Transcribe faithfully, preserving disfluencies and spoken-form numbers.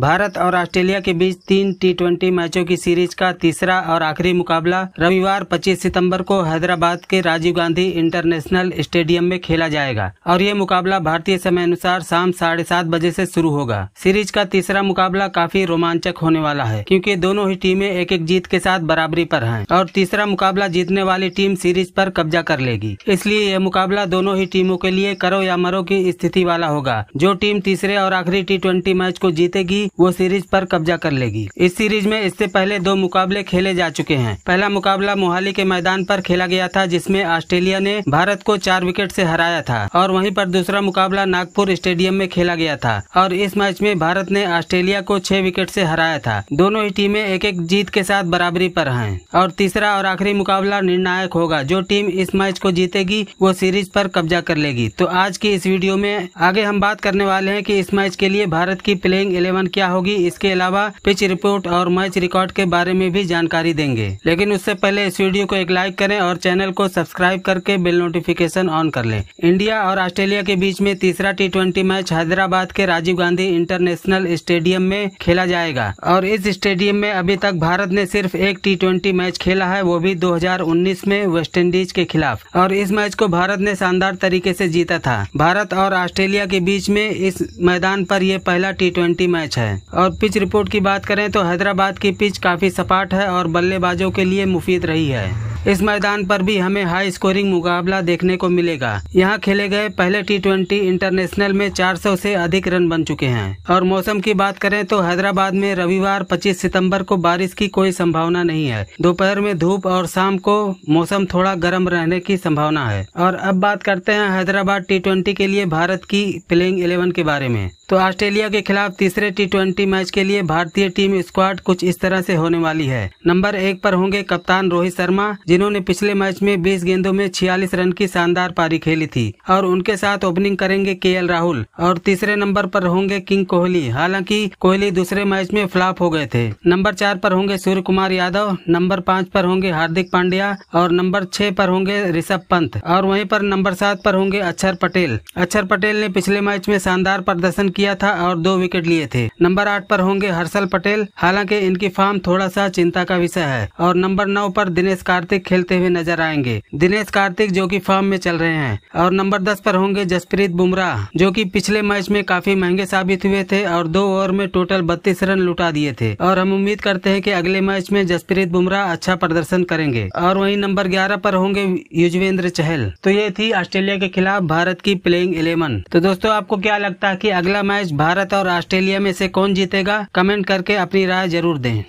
भारत और ऑस्ट्रेलिया के बीच तीन टी ट्वेंटी मैचों की सीरीज का तीसरा और आखिरी मुकाबला रविवार पच्चीस सितंबर को हैदराबाद के राजीव गांधी इंटरनेशनल स्टेडियम में खेला जाएगा और ये मुकाबला भारतीय समय अनुसार शाम साढ़े सात बजे से शुरू होगा। सीरीज का तीसरा मुकाबला काफी रोमांचक होने वाला है क्योंकि दोनों ही टीमें एक एक जीत के साथ बराबरी पर हैं और तीसरा मुकाबला जीतने वाली टीम सीरीज पर कब्जा कर लेगी, इसलिए यह मुकाबला दोनों ही टीमों के लिए करो या मरो की स्थिति वाला होगा। जो टीम तीसरे और आखिरी टी ट्वेंटी मैच को जीतेगी वो सीरीज पर कब्जा कर लेगी। इस सीरीज में इससे पहले दो मुकाबले खेले जा चुके हैं। पहला मुकाबला मोहाली के मैदान पर खेला गया था जिसमें ऑस्ट्रेलिया ने भारत को चार विकेट से हराया था और वहीं पर दूसरा मुकाबला नागपुर स्टेडियम में खेला गया था और इस मैच में भारत ने ऑस्ट्रेलिया को छह विकेट से हराया था। दोनों ही टीमें एक एक जीत के साथ बराबरी पर हैं और तीसरा और आखिरी मुकाबला निर्णायक होगा। जो टीम इस मैच को जीतेगी वो सीरीज पर कब्जा कर लेगी। तो आज की इस वीडियो में आगे हम बात करने वाले हैं कि इस मैच के लिए भारत की प्लेइंग इलेवन क्या होगी, इसके अलावा पिच रिपोर्ट और मैच रिकॉर्ड के बारे में भी जानकारी देंगे। लेकिन उससे पहले इस वीडियो को एक लाइक करें और चैनल को सब्सक्राइब करके बेल नोटिफिकेशन ऑन कर लें। इंडिया और ऑस्ट्रेलिया के बीच में तीसरा टी ट्वेंटी मैच हैदराबाद के राजीव गांधी इंटरनेशनल स्टेडियम में खेला जाएगा और इस स्टेडियम में अभी तक भारत ने सिर्फ एक टी ट्वेंटी मैच खेला है, वो भी दो हजार उन्नीस में वेस्टइंडीज के खिलाफ और इस मैच को भारत ने शानदार तरीके से जीता था। भारत और ऑस्ट्रेलिया के बीच में इस मैदान पर यह पहला टी ट्वेंटी मैच है और पिच रिपोर्ट की बात करें तो हैदराबाद की पिच काफी सपाट है और बल्लेबाजों के लिए मुफीद रही है। इस मैदान पर भी हमें हाई स्कोरिंग मुकाबला देखने को मिलेगा। यहाँ खेले गए पहले टी ट्वेंटी इंटरनेशनल में चार सौ से अधिक रन बन चुके हैं और मौसम की बात करें तो हैदराबाद में रविवार पच्चीस सितंबर को बारिश की कोई संभावना नहीं है। दोपहर में धूप और शाम को मौसम थोड़ा गर्म रहने की संभावना है। और अब बात करते हैं हैदराबाद टी ट्वेंटी के लिए भारत की प्लेइंग इलेवन के बारे में। तो ऑस्ट्रेलिया के खिलाफ तीसरे टी ट्वेंटी मैच के लिए भारतीय टीम स्क्वाड कुछ इस तरह से होने वाली है। नंबर एक पर होंगे कप्तान रोहित शर्मा जिन्होंने पिछले मैच में बीस गेंदों में छियालीस रन की शानदार पारी खेली थी और उनके साथ ओपनिंग करेंगे के एल राहुल। और तीसरे नंबर पर होंगे किंग कोहली, हालांकि कोहली दूसरे मैच में फ्लॉप हो गए थे। नंबर चार पर होंगे सूर्यकुमार यादव, नंबर पाँच पर होंगे हार्दिक पांड्या और नंबर छह पर होंगे ऋषभ पंत और वहीं पर नंबर सात पर होंगे अक्षर पटेल। अक्षर पटेल ने पिछले मैच में शानदार प्रदर्शन किया था और दो विकेट लिए थे। नंबर आठ पर होंगे हर्षल पटेल, हालांकि इनकी फॉर्म थोड़ा सा चिंता का विषय है। और नंबर नौ पर दिनेश कार्तिक खेलते हुए नजर आएंगे, दिनेश कार्तिक जो कि फॉर्म में चल रहे हैं। और नंबर दस पर होंगे जसप्रीत बुमराह जो कि पिछले मैच में काफी महंगे साबित हुए थे और दो ओवर में टोटल बत्तीस रन लुटा दिए थे और हम उम्मीद करते हैं कि अगले मैच में जसप्रीत बुमराह अच्छा प्रदर्शन करेंगे। और वहीं नंबर ग्यारह पर होंगे युजवेंद्र चहल। तो ये थी ऑस्ट्रेलिया के खिलाफ भारत की प्लेइंग इलेवन। तो दोस्तों आपको क्या लगता है कि अगला मैच भारत और ऑस्ट्रेलिया में से कौन जीतेगा? कमेंट करके अपनी राय जरूर दें।